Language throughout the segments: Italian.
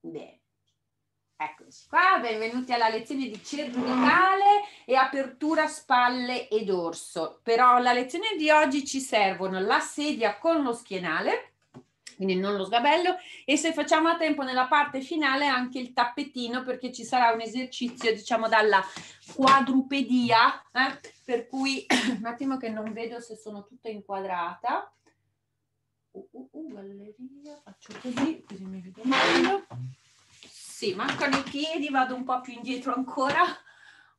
Bene, eccoci qua, benvenuti alla lezione di cervicale e apertura spalle ed dorso. Però alla lezione di oggi ci servono la sedia con lo schienale, quindi non lo sgabello, e se facciamo a tempo nella parte finale anche il tappetino, perché ci sarà un esercizio, diciamo, dalla quadrupedia, per cui un attimo che non vedo se sono tutta inquadrata. Galleria, faccio così, così mi vedo meglio. Sì, mancano i piedi, vado un po' più indietro ancora.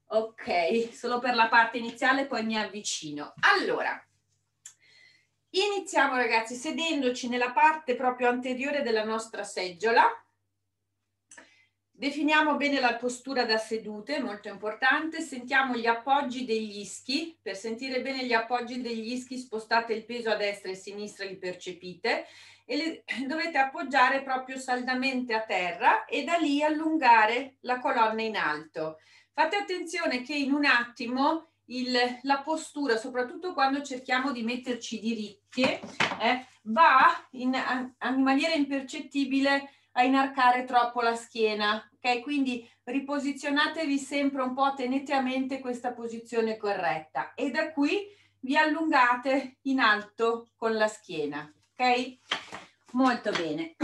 Ok, solo per la parte iniziale, poi mi avvicino. Allora, iniziamo ragazzi sedendoci nella parte proprio anteriore della nostra seggiola. Definiamo bene la postura da sedute, molto importante. Sentiamo gli appoggi degli ischi. Per sentire bene gli appoggi degli ischi spostate il peso a destra e a sinistra, li percepite, e dovete appoggiare proprio saldamente a terra e da lì allungare la colonna in alto. Fate attenzione che in un attimo la postura, soprattutto quando cerchiamo di metterci diritti, va in maniera impercettibile a inarcare troppo la schiena, ok? Quindi riposizionatevi sempre un po', tenete a mente questa posizione corretta e da qui vi allungate in alto con la schiena, ok? Molto bene.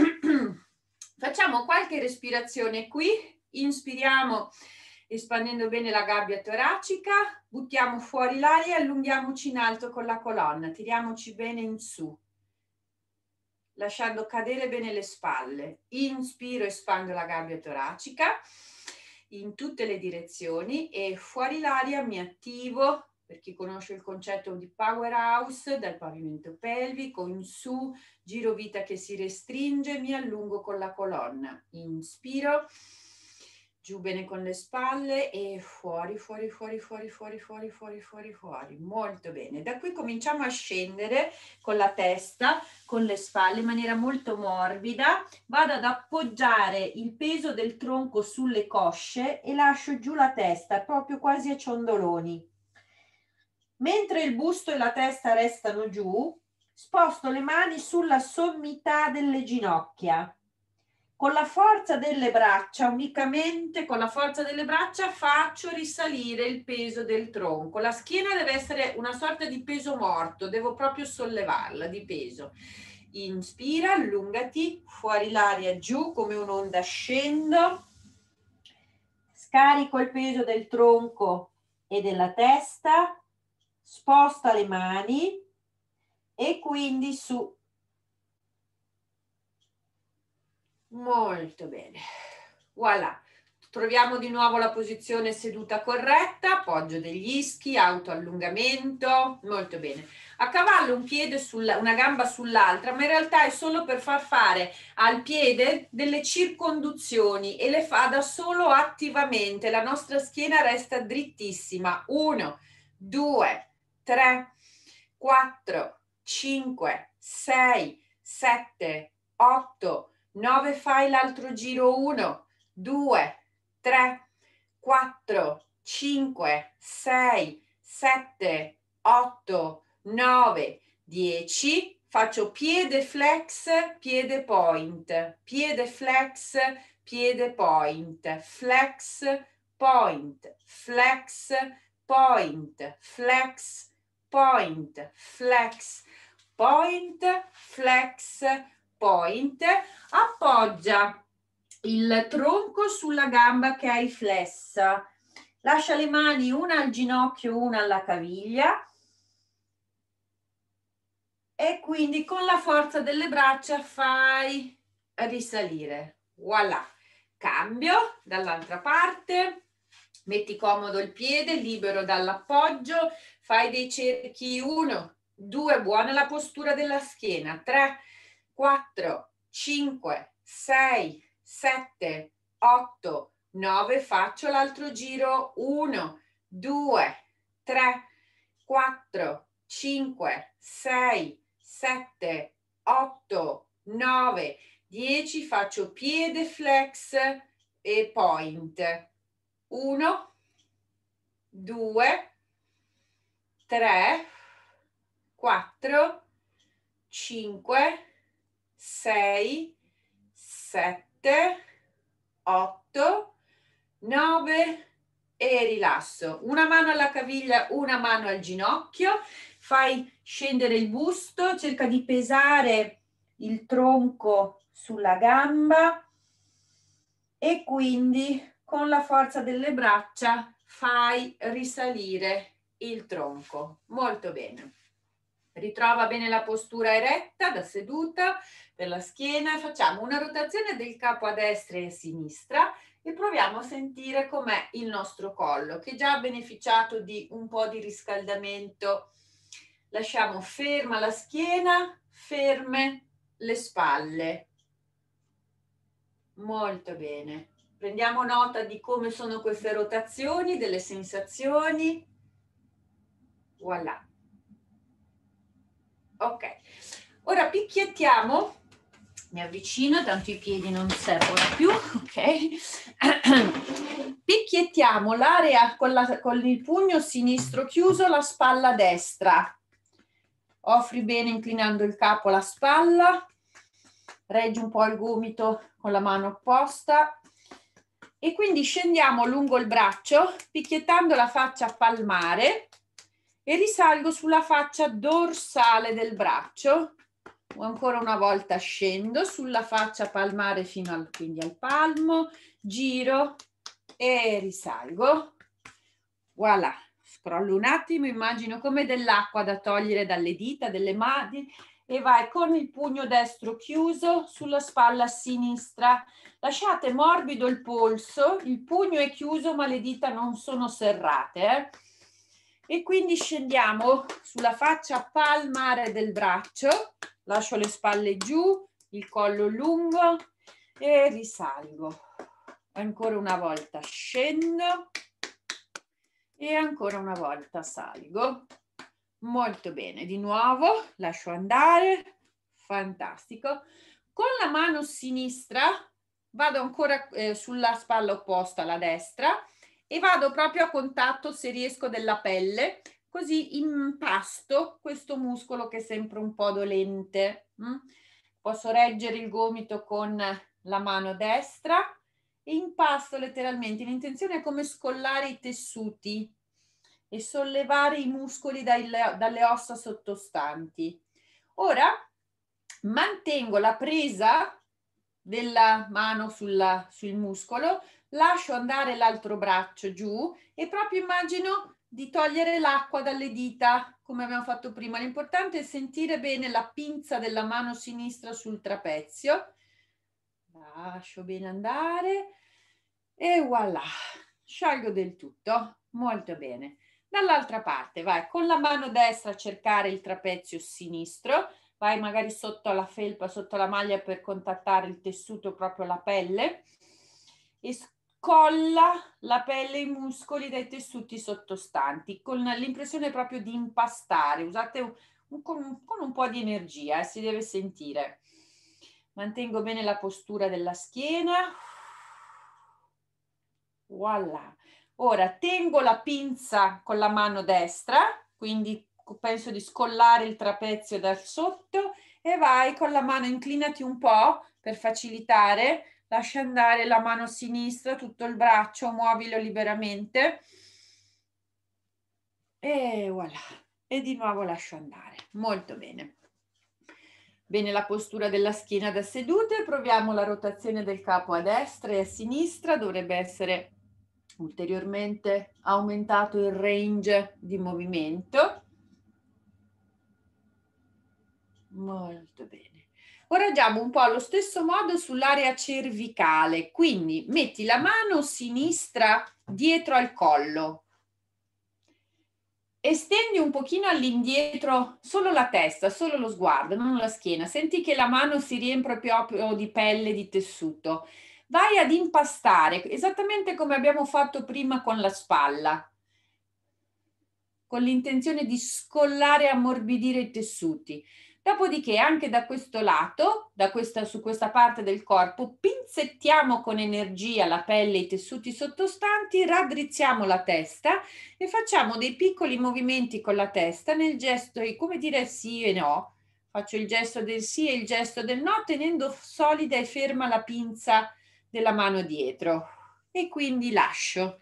Facciamo qualche respirazione qui, inspiriamo espandendo bene la gabbia toracica, buttiamo fuori l'aria e allunghiamoci in alto con la colonna, tiriamoci bene in su, lasciando cadere bene le spalle. Inspiro, espando la gabbia toracica in tutte le direzioni e fuori l'aria mi attivo, per chi conosce il concetto di powerhouse, dal pavimento pelvico in su, giro vita che si restringe, mi allungo con la colonna. Inspiro, giù bene con le spalle e fuori, fuori, fuori, fuori, fuori, fuori, fuori, fuori, fuori. Molto bene. Da qui cominciamo a scendere con la testa, con le spalle in maniera molto morbida. Vado ad appoggiare il peso del tronco sulle cosce e lascio giù la testa, proprio quasi a ciondoloni. Mentre il busto e la testa restano giù, sposto le mani sulla sommità delle ginocchia. Con la forza delle braccia, unicamente con la forza delle braccia, faccio risalire il peso del tronco. La schiena deve essere una sorta di peso morto, devo proprio sollevarla di peso. Inspira, allungati, fuori l'aria giù come un'onda scendo. Scarico il peso del tronco e della testa, sposta le mani e quindi su. Molto bene, voilà, troviamo di nuovo la posizione seduta corretta, appoggio degli ischi, autoallungamento, molto bene. A cavallo un piede una gamba sull'altra, ma in realtà è solo per far fare al piede delle circonduzioni e le fa da solo attivamente, la nostra schiena resta drittissima. 1, 2, 3, 4, 5, 6, 7, 8, 9, fai l'altro giro, 1, 2, 3, 4, 5, 6, 7, 8, 9, 10, faccio piede flex, piede point, piede flex, piede point, flex, point, flex, point, flex, point, flex, point, flex, point, appoggia il tronco sulla gamba che hai flessa, lascia le mani una al ginocchio, una alla caviglia e quindi con la forza delle braccia fai risalire. Voilà, cambio dall'altra parte. Metti comodo il piede, libero dall'appoggio, fai dei cerchi, 1, 2, buona la postura della schiena, 3, 4, 5, 6, 7, 8, 9, faccio l'altro giro, 1, 2, 3, 4, 5, 6, 7, 8, 9, 10, faccio piede flex e point, 1, 2, 3, 4, 5, 6, 7, 8, 9 e rilasso. Una mano alla caviglia, una mano al ginocchio, fai scendere il busto, cerca di pesare il tronco sulla gamba e quindi con la forza delle braccia fai risalire il tronco. Molto bene. Ritrova bene la postura eretta da seduta per la schiena. Facciamo una rotazione del capo a destra e a sinistra e proviamo a sentire com'è il nostro collo, che già ha beneficiato di un po' di riscaldamento. Lasciamo ferma la schiena, ferme le spalle. Molto bene. Prendiamo nota di come sono queste rotazioni, delle sensazioni. Voilà. Ok, ora picchiettiamo, mi avvicino, tanto i piedi non servono più, ok? Picchiettiamo l'area con il pugno sinistro chiuso, la spalla destra. Offri bene inclinando il capo alla spalla, reggi un po' il gomito con la mano opposta e quindi scendiamo lungo il braccio picchiettando la faccia palmare. E risalgo sulla faccia dorsale del braccio, ancora una volta scendo sulla faccia palmare fino quindi al palmo, giro e risalgo. Voilà, scrollo un attimo, immagino come dell'acqua da togliere dalle dita, delle mani e vai con il pugno destro chiuso sulla spalla sinistra. Lasciate morbido il polso, il pugno è chiuso ma le dita non sono serrate, E quindi scendiamo sulla faccia palmare del braccio, lascio le spalle giù, il collo lungo e risalgo. Ancora una volta scendo e ancora una volta salgo. Molto bene, di nuovo lascio andare, fantastico. Con la mano sinistra vado ancora sulla spalla opposta, la destra, e vado proprio a contatto, se riesco, della pelle, così impasto questo muscolo che è sempre un po' dolente. Posso reggere il gomito con la mano destra e impasto letteralmente. L'intenzione è come scollare i tessuti e sollevare i muscoli dalle ossa sottostanti. Ora mantengo la presa della mano sul muscolo, lascio andare l'altro braccio giù e proprio immagino di togliere l'acqua dalle dita come abbiamo fatto prima. L'importante è sentire bene la pinza della mano sinistra sul trapezio. Lascio bene andare e voilà, sciolgo del tutto. Molto bene. Dall'altra parte vai con la mano destra a cercare il trapezio sinistro, vai magari sotto la felpa, sotto la maglia per contattare il tessuto, proprio la pelle, e scolla la pelle e i muscoli dai tessuti sottostanti con l'impressione proprio di impastare. Usate con un po' di energia, si deve sentire. Mantengo bene la postura della schiena. Voilà. Ora tengo la pinza con la mano destra, quindi penso di scollare il trapezio da sotto e vai con la mano, inclinati un po' per facilitare. Lascia andare la mano sinistra, tutto il braccio, muovilo liberamente e voilà, e di nuovo lascio andare. Molto bene. Bene la postura della schiena da sedute, proviamo la rotazione del capo a destra e a sinistra, dovrebbe essere ulteriormente aumentato il range di movimento. Molto bene. Ora agiamo un po' allo stesso modo sull'area cervicale, quindi metti la mano sinistra dietro al collo, estendi un pochino all'indietro solo la testa, solo lo sguardo, non la schiena, senti che la mano si riempie proprio di pelle, di tessuto, vai ad impastare esattamente come abbiamo fatto prima con la spalla, con l'intenzione di scollare e ammorbidire i tessuti. Dopodiché anche da questo lato, su questa parte del corpo, pinzettiamo con energia la pelle e i tessuti sottostanti, raddrizziamo la testa e facciamo dei piccoli movimenti con la testa nel gesto di come dire sì e no. Faccio il gesto del sì e il gesto del no tenendo solida e ferma la pinza della mano dietro e quindi lascio.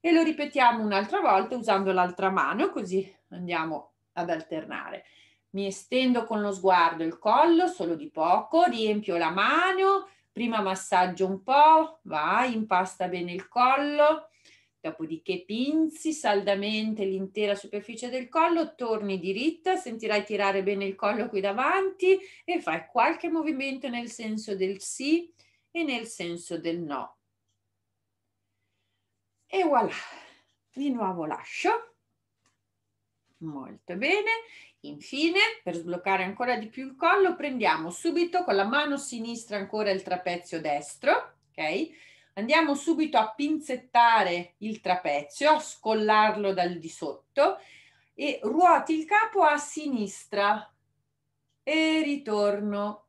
E lo ripetiamo un'altra volta usando l'altra mano, così andiamo ad alternare. Mi estendo con lo sguardo il collo, solo di poco, riempio la mano, prima massaggio un po', vai, impasta bene il collo, dopodiché pinzi saldamente l'intera superficie del collo, torni diritta, sentirai tirare bene il collo qui davanti e fai qualche movimento nel senso del sì e nel senso del no. E voilà, di nuovo lascio. Molto bene. Infine, per sbloccare ancora di più il collo, prendiamo subito con la mano sinistra ancora il trapezio destro, ok? Andiamo subito a pinzettare il trapezio, a scollarlo dal di sotto e ruoti il capo a sinistra e ritorno.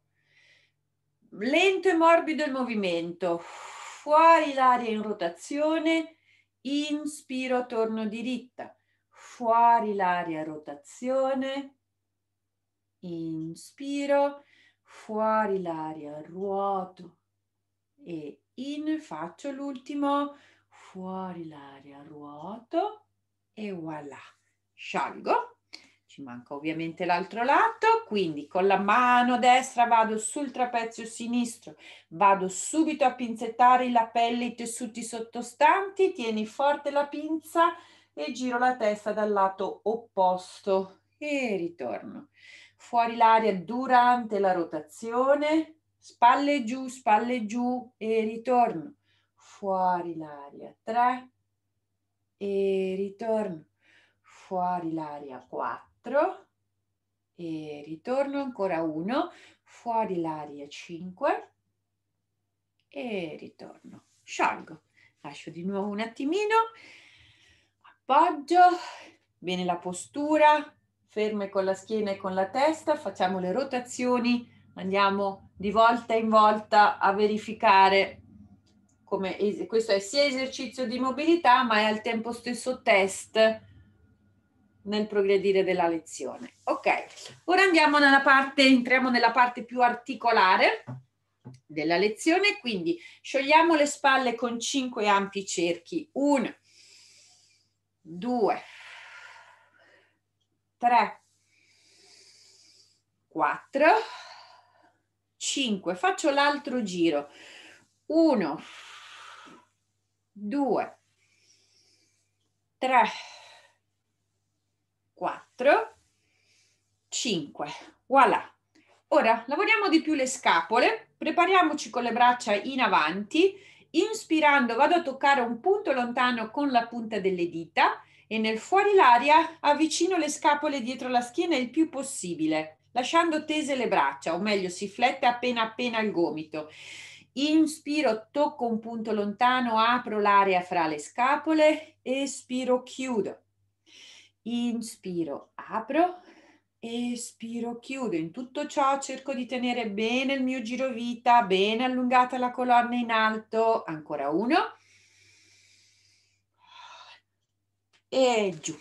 Lento e morbido il movimento, fuori l'aria in rotazione, inspiro, torno diritta. Fuori l'aria, rotazione, inspiro, fuori l'aria, ruoto e in, faccio l'ultimo, fuori l'aria, ruoto e voilà, sciolgo, ci manca ovviamente l'altro lato, quindi con la mano destra vado sul trapezio sinistro, vado subito a pinzettare la pelle, i tessuti sottostanti, tieni forte la pinza, e giro la testa dal lato opposto e ritorno. Fuori l'aria durante la rotazione, spalle giù e ritorno. Fuori l'aria 3 e ritorno. Fuori l'aria 4 e ritorno, ancora 1. Fuori l'aria 5 e ritorno. Sciolgo, lascio di nuovo un attimino. Appoggio, bene la postura, ferme con la schiena e con la testa, facciamo le rotazioni, andiamo di volta in volta a verificare come questo è sia esercizio di mobilità ma è al tempo stesso test nel progredire della lezione. Ok, ora andiamo nella parte, entriamo nella parte più articolare della lezione, quindi sciogliamo le spalle con 5 ampi cerchi, 1, 2, 3, 4, 5, faccio l'altro giro, 1, 2, 3, 4, 5, voilà. Ora lavoriamo di più le scapole, prepariamoci con le braccia in avanti. Inspirando vado a toccare un punto lontano con la punta delle dita e nel fuori l'aria avvicino le scapole dietro la schiena il più possibile, lasciando tese le braccia, o meglio si flette appena appena il gomito. Inspiro, tocco un punto lontano, apro l'aria fra le scapole, espiro, chiudo. Inspiro, apro, espiro, chiudo. In tutto ciò cerco di tenere bene il mio girovita, bene allungata la colonna in alto, ancora uno e giù.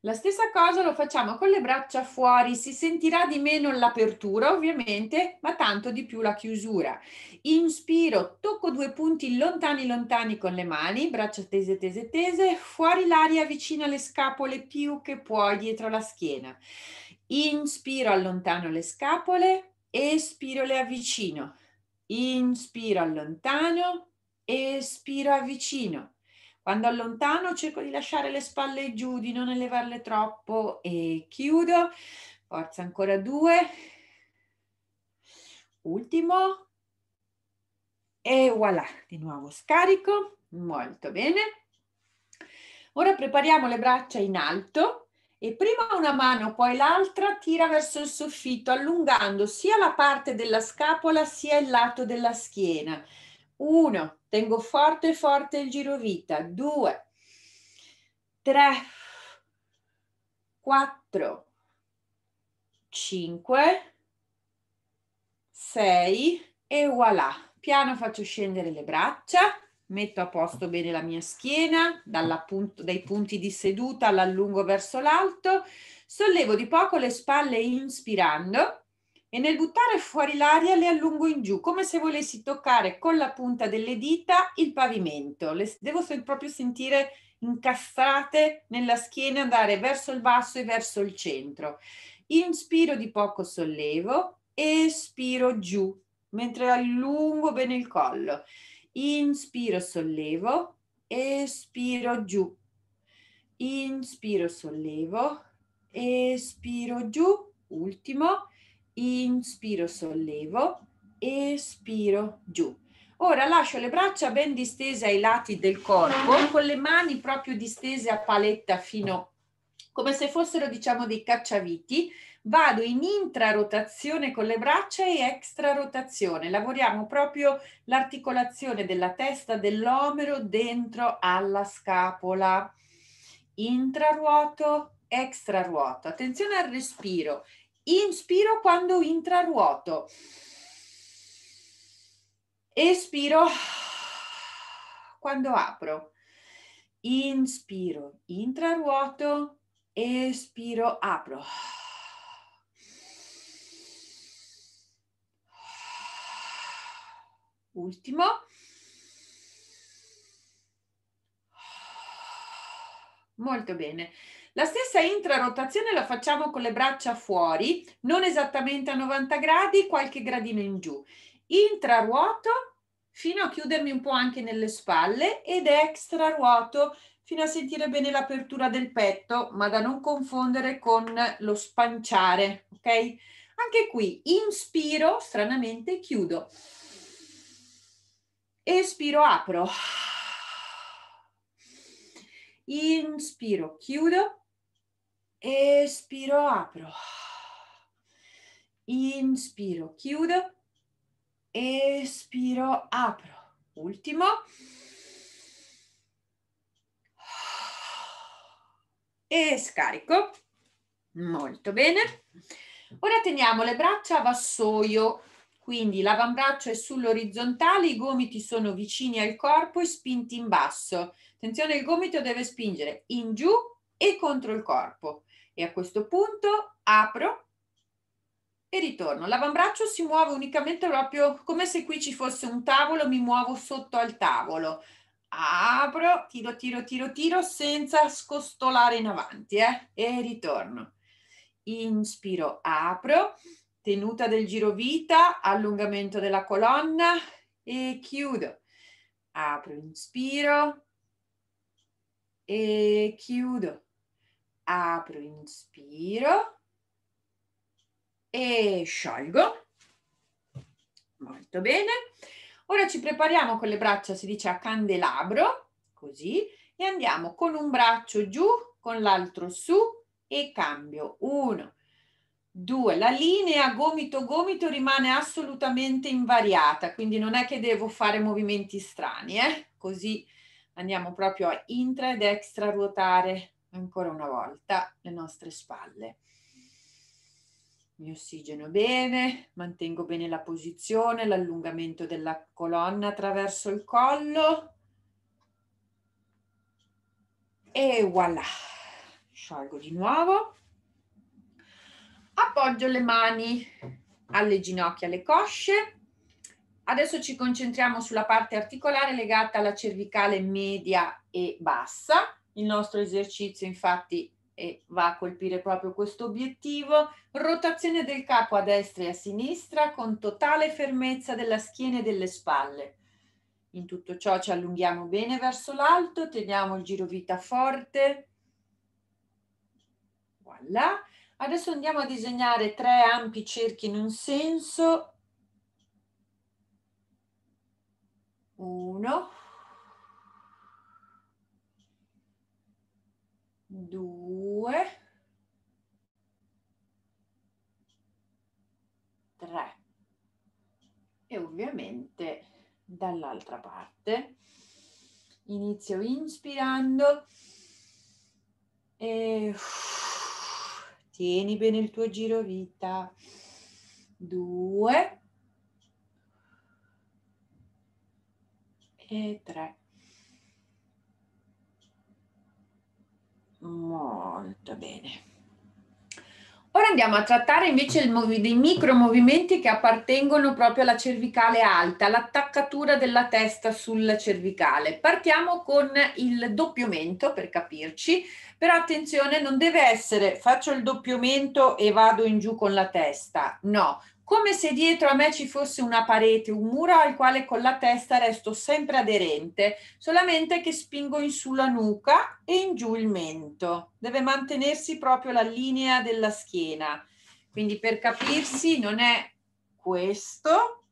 La stessa cosa lo facciamo con le braccia fuori, si sentirà di meno l'apertura ovviamente, ma tanto di più la chiusura. Inspiro, tocco due punti lontani lontani con le mani, braccia tese tese tese, fuori l'aria avvicina le scapole più che puoi dietro la schiena. Inspiro, allontano le scapole, espiro, le avvicino. Inspiro, allontano, espiro, avvicino. Quando allontano cerco di lasciare le spalle giù, di non elevarle troppo e chiudo. Forza, ancora 2. Ultimo. E voilà, di nuovo scarico. Molto bene. Ora prepariamo le braccia in alto e prima una mano, poi l'altra tira verso il soffitto, allungando sia la parte della scapola sia il lato della schiena. 1, tengo forte forte il girovita, 2, 3, 4, 5, 6 e voilà. Piano faccio scendere le braccia, metto a posto bene la mia schiena, dai punti di seduta l'allungo verso l'alto, sollevo di poco le spalle inspirando. e nel buttare fuori l'aria le allungo in giù, come se volessi toccare con la punta delle dita il pavimento. Le devo proprio sentire incastrate nella schiena, andare verso il basso e verso il centro. Inspiro di poco, sollevo, espiro giù, mentre allungo bene il collo. Inspiro, sollevo, espiro giù. Inspiro, sollevo, espiro giù, ultimo, inspiro, sollevo, espiro giù. Ora lascio le braccia ben distese ai lati del corpo, con le mani proprio distese a paletta fino, come se fossero, diciamo, dei cacciaviti. Vado in intrarotazione con le braccia e extrarotazione. Lavoriamo proprio l'articolazione della testa dell'omero dentro alla scapola. Intraruoto, extraruoto. Attenzione al respiro. Inspiro quando intraruoto. Espiro quando apro. Inspiro, intraruoto. Espiro, apro. Ultimo. Molto bene. La stessa intrarotazione la facciamo con le braccia fuori, non esattamente a 90 gradi, qualche gradino in giù. Intraruoto fino a chiudermi un po' anche nelle spalle ed extraruoto fino a sentire bene l'apertura del petto, ma da non confondere con lo spanciare, ok? Anche qui inspiro, stranamente chiudo. Espiro, apro. Inspiro, chiudo, espiro, apro, inspiro, chiudo, espiro, apro, ultimo, e scarico. Molto bene. Ora teniamo le braccia a vassoio, quindi l'avambraccio è sull'orizzontale, i gomiti sono vicini al corpo e spinti in basso. Attenzione, il gomito deve spingere in giù e contro il corpo. E a questo punto apro e ritorno. L'avambraccio si muove unicamente proprio come se qui ci fosse un tavolo, mi muovo sotto al tavolo. Apro, tiro, tiro, tiro, tiro, senza scostolare in avanti, e ritorno. Inspiro, apro. Tenuta del girovita, allungamento della colonna e chiudo. Apro, inspiro e chiudo. Apro, inspiro e sciolgo. Molto bene. Ora ci prepariamo con le braccia, si dice a candelabro, così, e andiamo con un braccio giù, con l'altro su e cambio. Uno. 2. La linea gomito-gomito rimane assolutamente invariata, quindi non è che devo fare movimenti strani, Così andiamo proprio a intra ed extra ruotare ancora una volta le nostre spalle. Mi ossigeno bene, mantengo bene la posizione, l'allungamento della colonna attraverso il collo. E voilà! Sciolgo di nuovo. Appoggio le mani alle ginocchia, alle cosce. Adesso ci concentriamo sulla parte articolare legata alla cervicale media e bassa. Il nostro esercizio infatti va a colpire proprio questo obiettivo. Rotazione del capo a destra e a sinistra con totale fermezza della schiena e delle spalle. In tutto ciò ci allunghiamo bene verso l'alto, teniamo il girovita forte. Voilà. Adesso andiamo a disegnare 3 ampi cerchi in un senso. 1, 2, 3. E ovviamente dall'altra parte. Inizio inspirando e... Tieni bene il tuo girovita. 2 e 3. Molto bene. Ora andiamo a trattare invece dei micromovimenti che appartengono proprio alla cervicale alta, l'attaccatura della testa sul cervicale. Partiamo con il doppio mento per capirci, però attenzione, non deve essere faccio il doppio mento e vado in giù con la testa, no. Come se dietro a me ci fosse una parete, un muro al quale con la testa resto sempre aderente, solamente che spingo in su la nuca e in giù il mento. Deve mantenersi proprio la linea della schiena. Quindi per capirsi non è questo,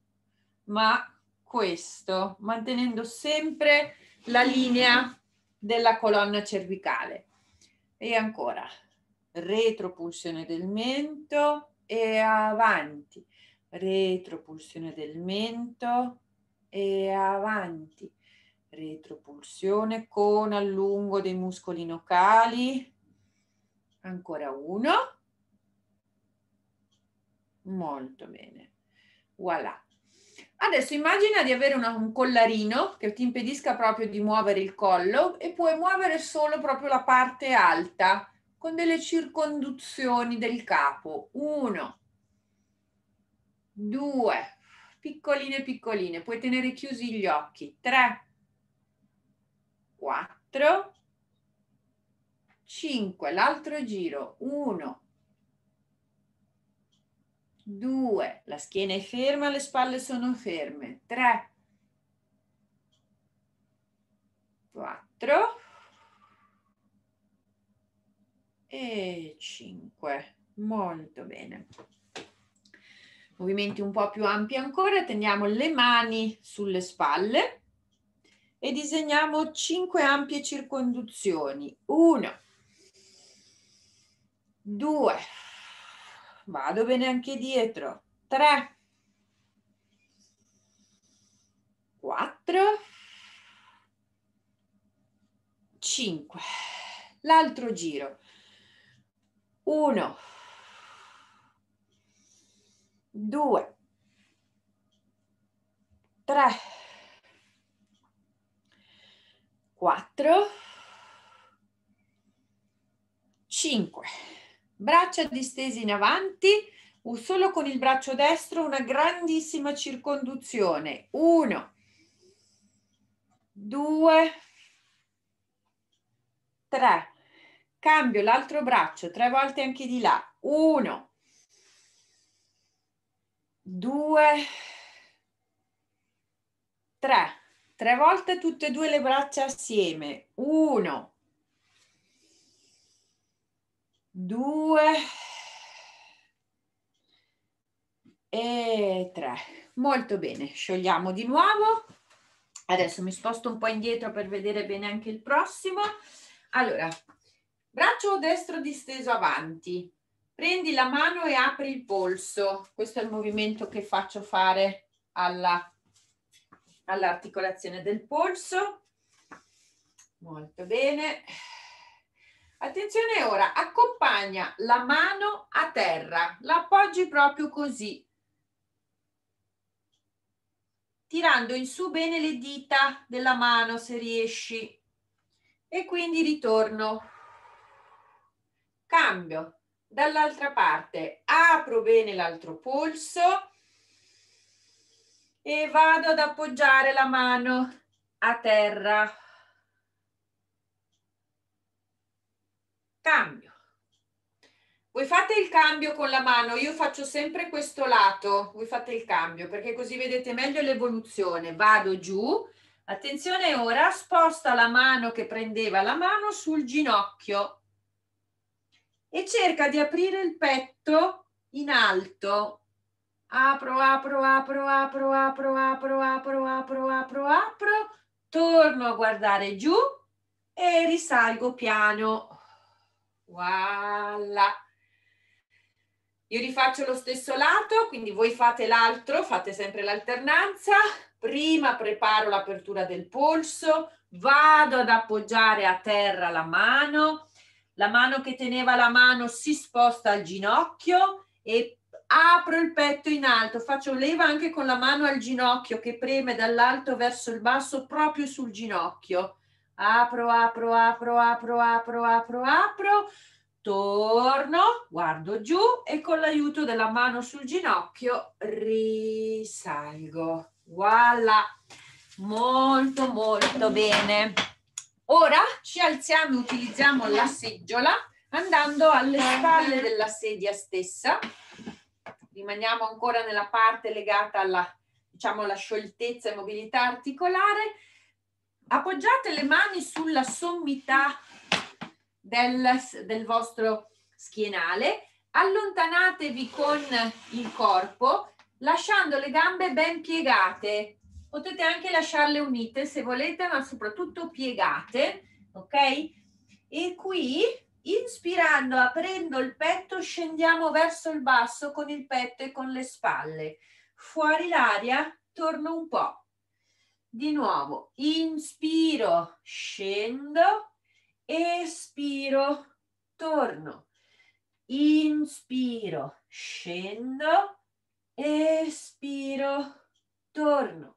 ma questo, mantenendo sempre la linea della colonna cervicale. E ancora, retropulsione del mento. E avanti, retropulsione del mento e avanti, retropulsione con allungo dei muscoli nocali, ancora uno, molto bene, voilà. Adesso immagina di avere un collarino che ti impedisca proprio di muovere il collo e puoi muovere solo proprio la parte alta, con delle circonduzioni del capo, 1, 2, piccoline piccoline, puoi tenere chiusi gli occhi, 3, 4, 5, l'altro giro, 1, 2, la schiena è ferma, le spalle sono ferme, 3, 4, e 5, molto bene. Movimenti un po' più ampi ancora, teniamo le mani sulle spalle e disegniamo 5 ampie circonduzioni, 1, 2, vado bene anche dietro, 3, 4, 5, l'altro giro, 1, 2, 3, 4, 5. Braccia distese in avanti, solo con il braccio destro una grandissima circonduzione, 1, 2, 3. Cambio l'altro braccio 3 volte anche di là, 1, 2, 3, 3 volte tutte e 2 le braccia assieme, 1, 2 e 3, molto bene, sciogliamo di nuovo. Adesso mi sposto un po' indietro per vedere bene anche il prossimo. Allora, braccio destro disteso avanti, prendi la mano e apri il polso, questo è il movimento che faccio fare all'articolazione del polso, molto bene. Attenzione ora, accompagna la mano a terra, la appoggi proprio così, tirando in su bene le dita della mano se riesci, e quindi ritorno. Cambio dall'altra parte, apro bene l'altro polso e vado ad appoggiare la mano a terra. Cambio. Voi fate il cambio con la mano, io faccio sempre questo lato, voi fate il cambio perché così vedete meglio l'evoluzione. Vado giù, attenzione ora, sposta la mano che prendeva la mano sul ginocchio. E cerca di aprire il petto in alto. Apro, apro, apro, apro, apro, apro, apro, apro, apro, apro. Torno a guardare giù e risalgo piano. Voilà. Io rifaccio lo stesso lato, quindi voi fate l'altro, fate sempre l'alternanza. Prima preparo l'apertura del polso, vado ad appoggiare a terra la mano. La mano che teneva la mano si sposta al ginocchio e apro il petto in alto, faccio leva anche con la mano al ginocchio che preme dall'alto verso il basso proprio sul ginocchio. Apro, apro, apro, apro, apro, apro, apro, apro, torno, guardo giù e con l'aiuto della mano sul ginocchio risalgo. Voilà, molto molto bene. Ora ci alziamo e utilizziamo la seggiola andando alle spalle della sedia stessa. Rimaniamo ancora nella parte legata alla, diciamo, alla scioltezza e mobilità articolare. Appoggiate le mani sulla sommità del vostro schienale, allontanatevi con il corpo lasciando le gambe ben piegate. Potete anche lasciarle unite se volete, ma soprattutto piegate, ok? E qui, inspirando, aprendo il petto, scendiamo verso il basso con il petto e con le spalle. Fuori l'aria, torno un po'. Di nuovo, inspiro, scendo, espiro, torno. Inspiro, scendo, espiro, torno.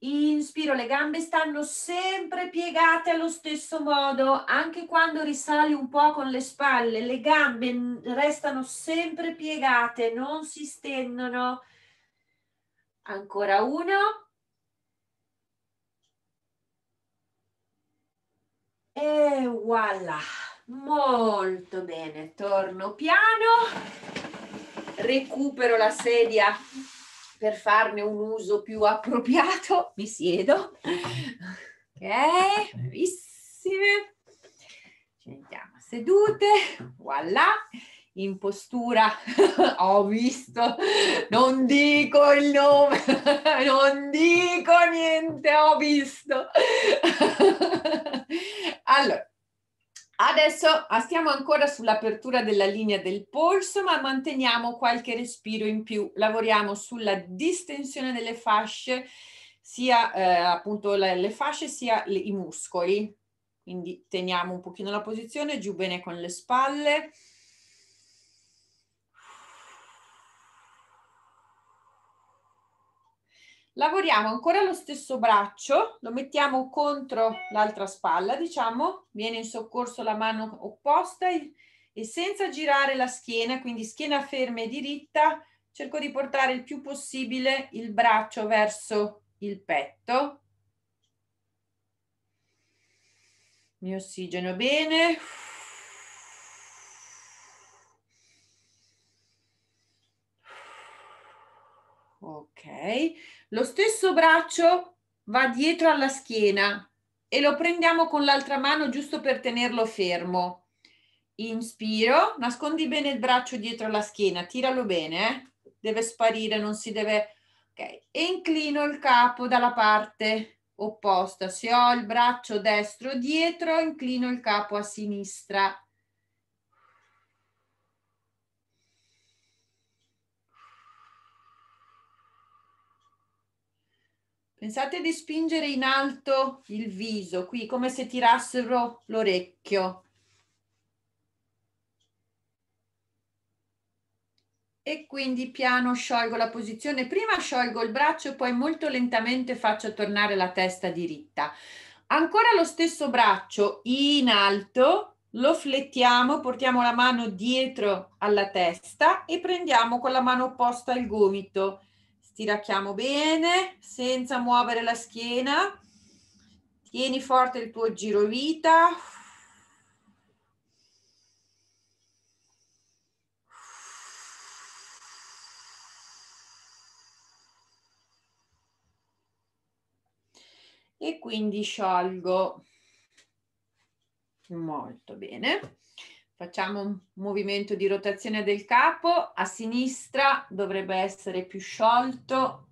Inspiro, le gambe stanno sempre piegate allo stesso modo, anche quando risali un po' con le spalle, le gambe restano sempre piegate, non si stendono. Ancora uno. E voilà, molto bene, torno piano, recupero la sedia per farne un uso più appropriato, mi siedo, ok, bravissime, ci mettiamo sedute, voilà, in postura, ho visto, non dico il nome, non dico niente, ho visto. Allora, adesso stiamo ancora sull'apertura della linea del polso, ma manteniamo qualche respiro in più. Lavoriamo sulla distensione delle fasce, sia appunto le fasce sia i muscoli. Quindi teniamo un pochino la posizione, giù bene con le spalle. Lavoriamo ancora lo stesso braccio, lo mettiamo contro l'altra spalla, diciamo, viene in soccorso la mano opposta e senza girare la schiena, quindi schiena ferma e diritta, cerco di portare il più possibile il braccio verso il petto. Mi ossigeno bene. Ok, lo stesso braccio va dietro alla schiena e lo prendiamo con l'altra mano giusto per tenerlo fermo. Inspiro, nascondi bene il braccio dietro la schiena, tiralo bene, deve sparire, non si deve... Ok, e inclino il capo dalla parte opposta. Se ho il braccio destro dietro, inclino il capo a sinistra. Pensate di spingere in alto il viso, qui, come se tirassero l'orecchio. E quindi piano sciolgo la posizione. Prima sciolgo il braccio e poi molto lentamente faccio tornare la testa diritta. Ancora lo stesso braccio in alto, lo flettiamo, portiamo la mano dietro alla testa e prendiamo con la mano opposta il gomito. Stiracchiamo bene, senza muovere la schiena. Tieni forte il tuo girovita. E quindi sciolgo. Molto bene. Facciamo un movimento di rotazione del capo, a sinistra dovrebbe essere più sciolto.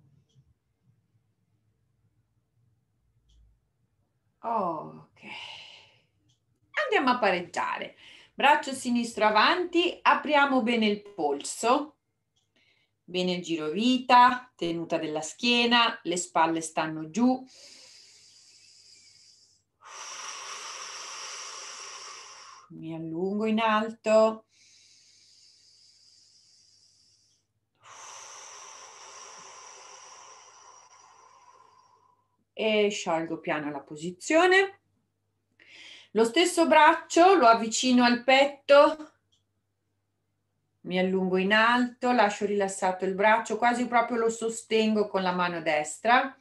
Ok, andiamo a pareggiare. Braccio sinistro avanti, apriamo bene il polso, bene il girovita, tenuta della schiena, le spalle stanno giù. Mi allungo in alto. E sciolgo piano la posizione. Lo stesso braccio lo avvicino al petto, mi allungo in alto, lascio rilassato il braccio, quasi proprio lo sostengo con la mano destra.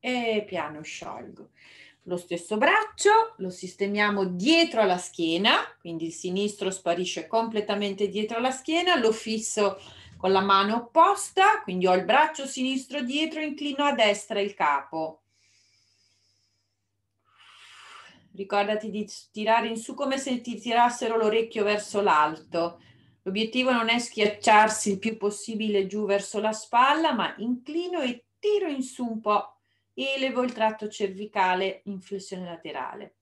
E piano sciolgo. Lo stesso braccio lo sistemiamo dietro alla schiena, quindi il sinistro sparisce completamente dietro alla schiena, lo fisso con la mano opposta, quindi ho il braccio sinistro dietro, inclino a destra il capo. Ricordati di tirare in su come se ti tirassero l'orecchio verso l'alto. L'obiettivo non è schiacciarsi il più possibile giù verso la spalla, ma inclino e tiro in su un po'. Elevo il tratto cervicale in flessione laterale.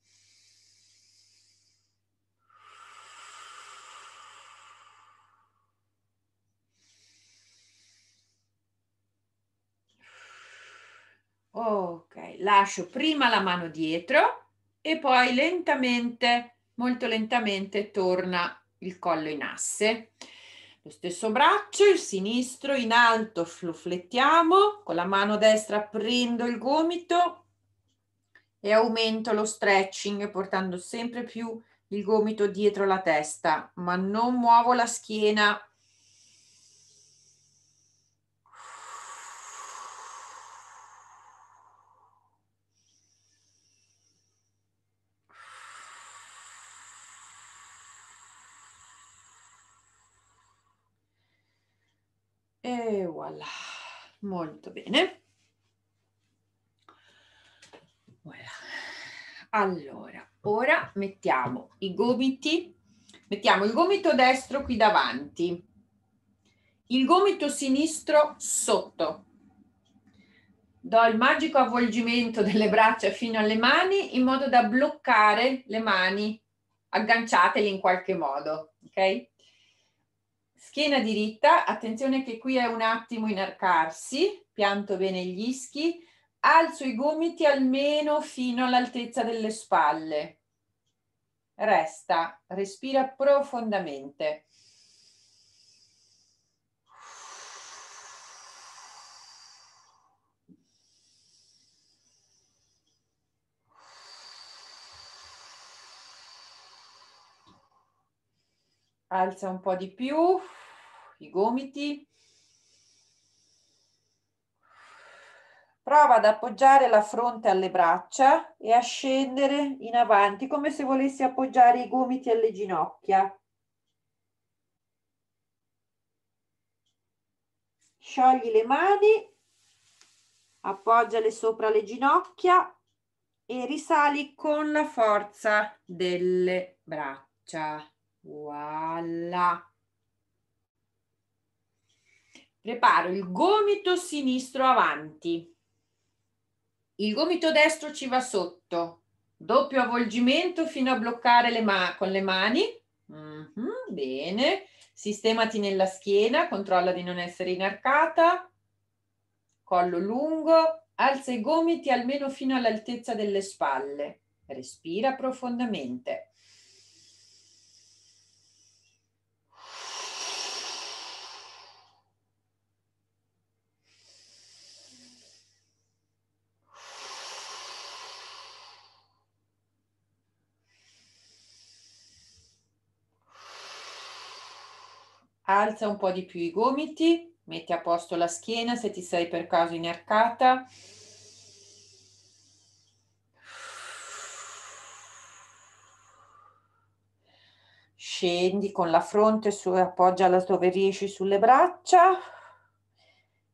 Ok, lascio prima la mano dietro e poi lentamente, molto lentamente, torna il collo in asse. Lo stesso braccio, il sinistro in alto, lo flettiamo, con la mano destra prendo il gomito e aumento lo stretching portando sempre più il gomito dietro la testa, ma non muovo la schiena. E voilà, molto bene. Voilà. Allora, ora mettiamo i gomiti, mettiamo il gomito destro qui davanti, il gomito sinistro sotto. Do il magico avvolgimento delle braccia fino alle mani in modo da bloccare le mani, agganciatele in qualche modo, ok? Schiena diritta, attenzione che qui è un attimo inarcarsi, pianto bene gli ischi, alzo i gomiti almeno fino all'altezza delle spalle. Resta, respira profondamente. Alza un po' di più i gomiti. Prova ad appoggiare la fronte alle braccia e a scendere in avanti come se volessi appoggiare i gomiti alle ginocchia. Sciogli le mani, appoggiale sopra le ginocchia e risali con la forza delle braccia. Voilà. Preparo il gomito sinistro avanti, il gomito destro ci va sotto, doppio avvolgimento fino a bloccare le con le mani. Bene, sistemati nella schiena, controlla di non essere inarcata, collo lungo, alza i gomiti almeno fino all'altezza delle spalle, respira profondamente. Alza un po' di più i gomiti, metti a posto la schiena se ti sei per caso inarcata. Scendi con la fronte su e appoggiala dove riesci sulle braccia.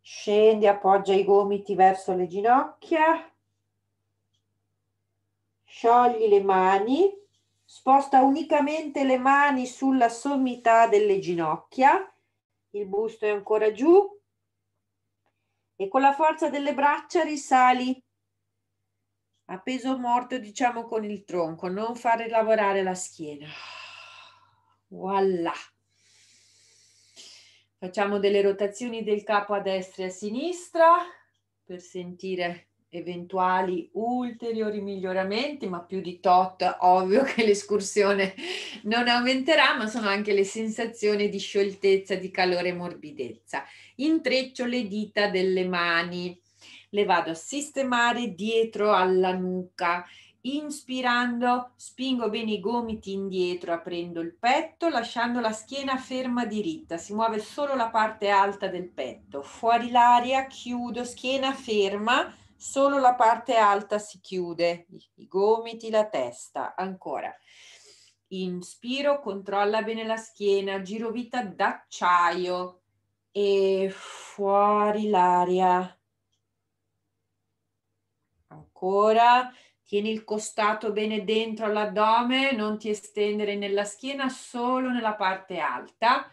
Scendi, appoggia i gomiti verso le ginocchia. Sciogli le mani. Sposta unicamente le mani sulla sommità delle ginocchia, il busto è ancora giù e con la forza delle braccia risali a peso morto, diciamo, con il tronco, non fare lavorare la schiena. Voilà. Facciamo delle rotazioni del capo a destra e a sinistra per sentire eventuali ulteriori miglioramenti, ma più di tot ovvio che l'escursione non aumenterà, ma sono anche le sensazioni di scioltezza, di calore e morbidezza. Intreccio le dita delle mani, le vado a sistemare dietro alla nuca, inspirando spingo bene i gomiti indietro, aprendo il petto, lasciando la schiena ferma diritta, si muove solo la parte alta del petto, fuori l'aria, chiudo, schiena ferma, solo la parte alta si chiude, i gomiti, la testa, ancora. Inspiro, controlla bene la schiena, girovita d'acciaio e fuori l'aria. Ancora, tieni il costato bene dentro all'addome, non ti estendere nella schiena, solo nella parte alta.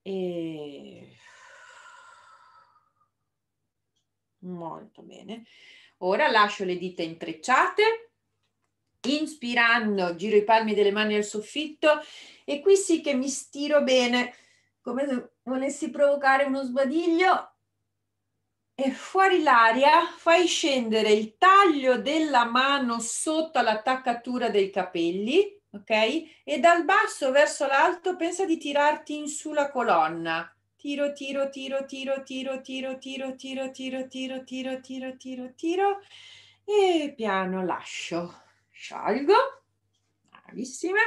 E molto bene. Ora lascio le dita intrecciate, inspirando, giro i palmi delle mani al soffitto e qui sì che mi stiro bene, come se volessi provocare uno sbadiglio. E fuori l'aria fai scendere il taglio della mano sotto all'attaccatura dei capelli, ok? E dal basso verso l'alto pensa di tirarti in su la colonna. Tiro, tiro, tiro, tiro, tiro, tiro, tiro, tiro, tiro, tiro, tiro, tiro, tiro, tiro e piano lascio. Sciolgo. Bravissime.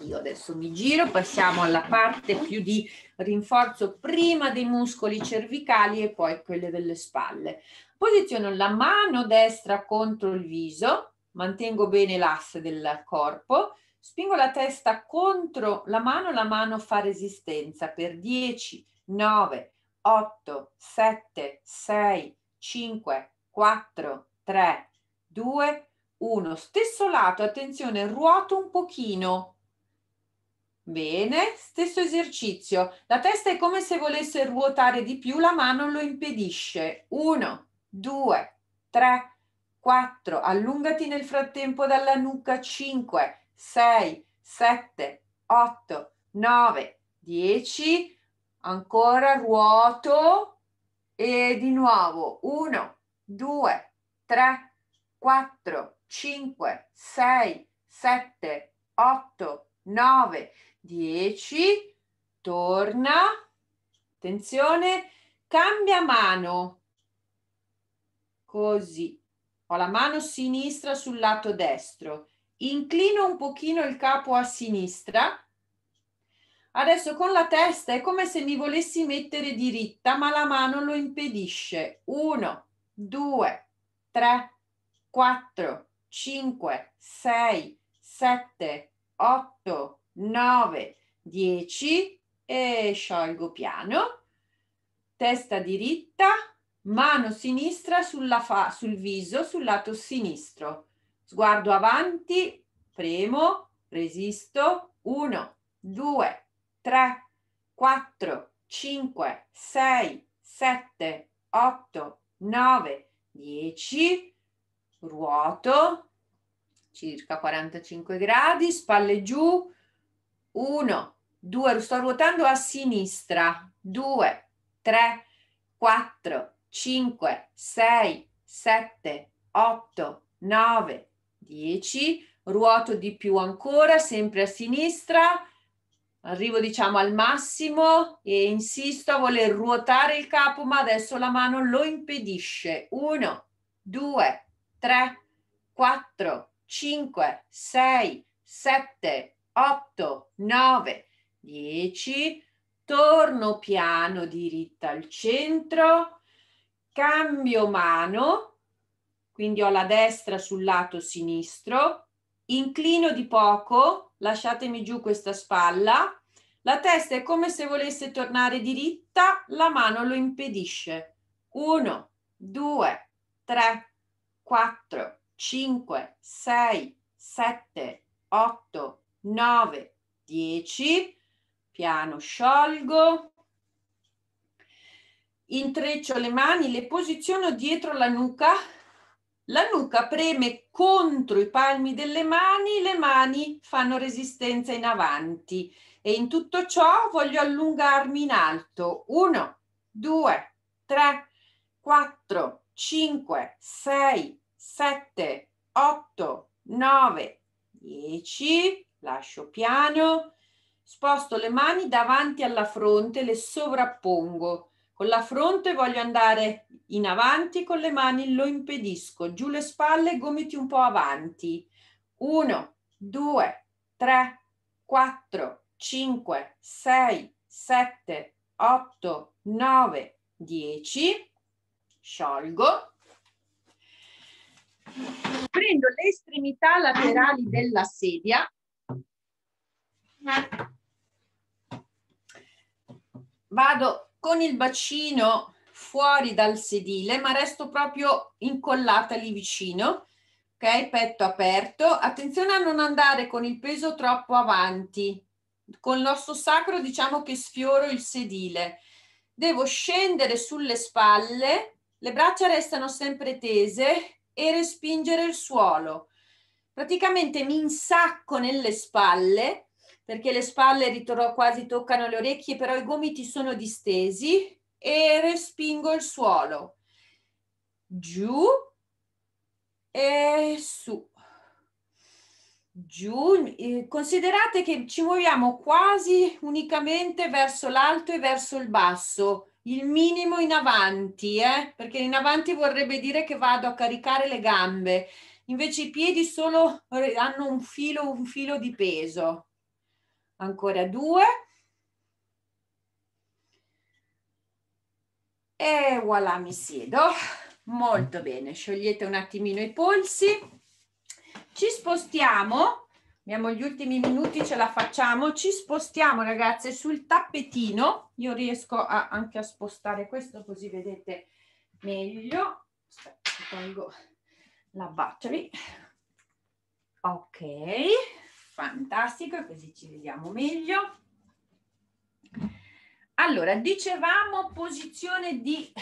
Io adesso mi giro, passiamo alla parte più di rinforzo prima dei muscoli cervicali e poi quelle delle spalle. Posiziono la mano destra contro il viso, mantengo bene l'asse del corpo, spingo la testa contro la mano fa resistenza per 10, 9, 8, 7, 6, 5, 4, 3, 2, 1. Stesso lato, attenzione, ruoto un pochino. Bene, stesso esercizio, la testa è come se volesse ruotare di più, la mano lo impedisce. 1, 2, 3, 4, allungati nel frattempo dalla nuca, 5, 6, 7, 8, 9, 10, ancora ruoto e di nuovo 1, 2, 3, 4, 5, 6, 7, 8, 9, 10, torna, attenzione, cambia mano, così, ho la mano sinistra sul lato destro, inclino un pochino il capo a sinistra, adesso con la testa è come se mi volessi mettere diritta, ma la mano lo impedisce, 1, 2, 3, 4, 5, 6, 7, 8, 9, 10 e sciolgo piano, testa diritta, mano sinistra sul viso, sul lato sinistro, sguardo avanti, premo, resisto, 1, 2, 3, 4, 5, 6, 7, 8, 9, 10, ruoto, circa 45 gradi, spalle giù, 1, 2, sto ruotando a sinistra, 2, 3, 4, 5, 6, 7, 8, 9, 10, ruoto di più ancora, sempre a sinistra, arrivo diciamo al massimo e insisto a voler ruotare il capo, ma adesso la mano lo impedisce, 1, 2, 3, 4, 5, 6, 7, 8, 9, 10, torno piano diritta al centro, cambio mano, quindi ho la destra sul lato sinistro, inclino di poco, lasciatemi giù questa spalla, la testa è come se volesse tornare diritta, la mano lo impedisce, 1, 2, 3, 4, 5, 6, 7, 8, 9, 10, piano sciolgo, intreccio le mani, le posiziono dietro la nuca preme contro i palmi delle mani, le mani fanno resistenza in avanti e in tutto ciò voglio allungarmi in alto, 1, 2, 3, 4, 5, 6, 7, 8, 9, 10, lascio piano, sposto le mani davanti alla fronte, le sovrappongo, con la fronte voglio andare in avanti, con le mani lo impedisco, giù le spalle, gomiti un po' avanti, 1, 2, 3, 4, 5, 6, 7, 8, 9, 10, sciolgo, prendo le estremità laterali della sedia, vado con il bacino fuori dal sedile ma resto proprio incollata lì vicino, ok? Petto aperto, attenzione a non andare con il peso troppo avanti, con l'osso sacro diciamo che sfioro il sedile, devo scendere sulle spalle, le braccia restano sempre tese e respingere il suolo, praticamente mi insacco nelle spalle perché le spalle quasi toccano le orecchie, però i gomiti sono distesi e respingo il suolo, giù e su, giù, considerate che ci muoviamo quasi unicamente verso l'alto e verso il basso, il minimo in avanti, perché in avanti vorrebbe dire che vado a caricare le gambe, invece i piedi solo hanno un filo di peso, ancora 2 e voilà, mi siedo molto bene, sciogliete un attimino i polsi, ci spostiamo, abbiamo gli ultimi minuti, ce la facciamo, ci spostiamo ragazze sul tappetino, io riesco anche a spostare questo così vedete meglio, aspetta, tolgo la battery, ok, fantastico, così ci vediamo meglio. Allora, dicevamo posizione di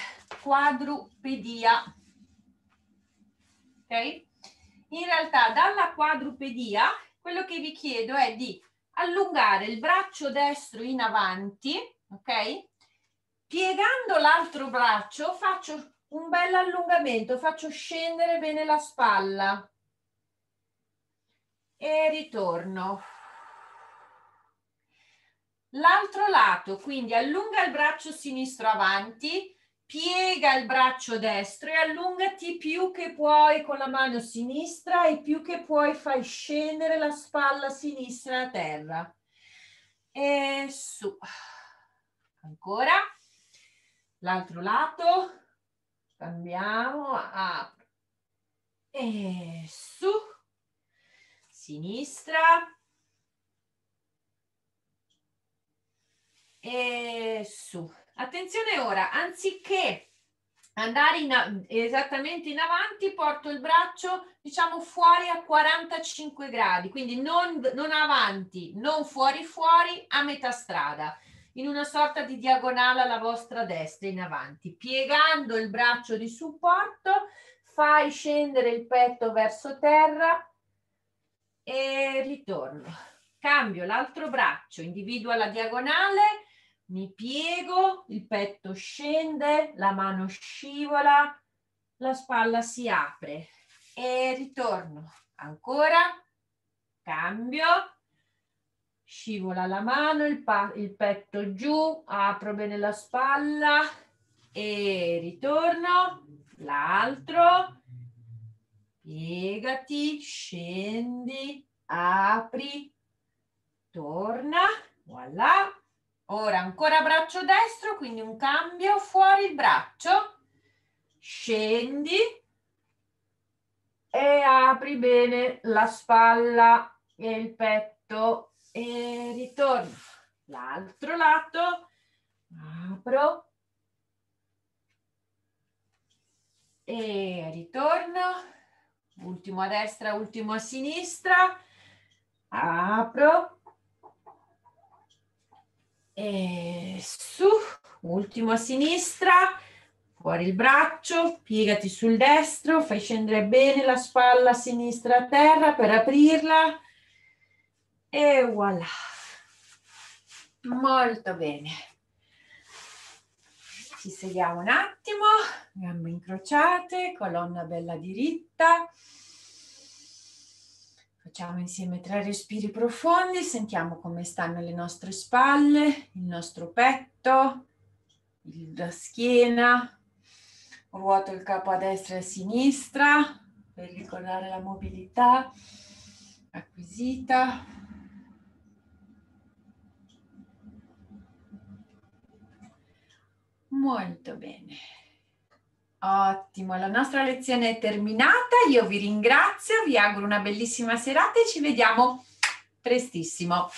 quadrupedia, ok? In realtà dalla quadrupedia quello che vi chiedo è di allungare il braccio destro in avanti, ok? Piegando l'altro braccio faccio un bel allungamento, faccio scendere bene la spalla e ritorno. L'altro lato, quindi allunga il braccio sinistro avanti, piega il braccio destro e allungati più che puoi con la mano sinistra e più che puoi fai scendere la spalla sinistra a terra e su, ancora l'altro lato, cambiamo, apro e su, sinistra e su. Attenzione ora, anziché andare esattamente in avanti, porto il braccio diciamo fuori a 45 gradi, quindi non avanti, non fuori, a metà strada, in una sorta di diagonale alla vostra destra in avanti. Piegando il braccio di supporto, fai scendere il petto verso terra e ritorno. Cambio l'altro braccio, individuo la diagonale, mi piego, il petto scende, la mano scivola, la spalla si apre e ritorno. Ancora, cambio, scivola la mano, il petto giù, apro bene la spalla e ritorno. L'altro, piegati, scendi, apri, torna, voilà. Ora ancora braccio destro, quindi un cambio, fuori il braccio, scendi e apri bene la spalla e il petto e ritorno. L'altro lato, apro e ritorno, ultimo a destra, ultimo a sinistra, apro e su, ultimo a sinistra, fuori il braccio, piegati sul destro, fai scendere bene la spalla sinistra a terra per aprirla e voilà, molto bene, Ci sediamo un attimo, gambe incrociate, colonna bella diritta. Facciamo insieme 3 respiri profondi, sentiamo come stanno le nostre spalle, il nostro petto, la schiena. Ruoto il capo a destra e a sinistra per ricordare la mobilità acquisita. Molto bene. Ottimo, la nostra lezione è terminata. Io vi ringrazio, vi auguro una bellissima serata e ci vediamo prestissimo.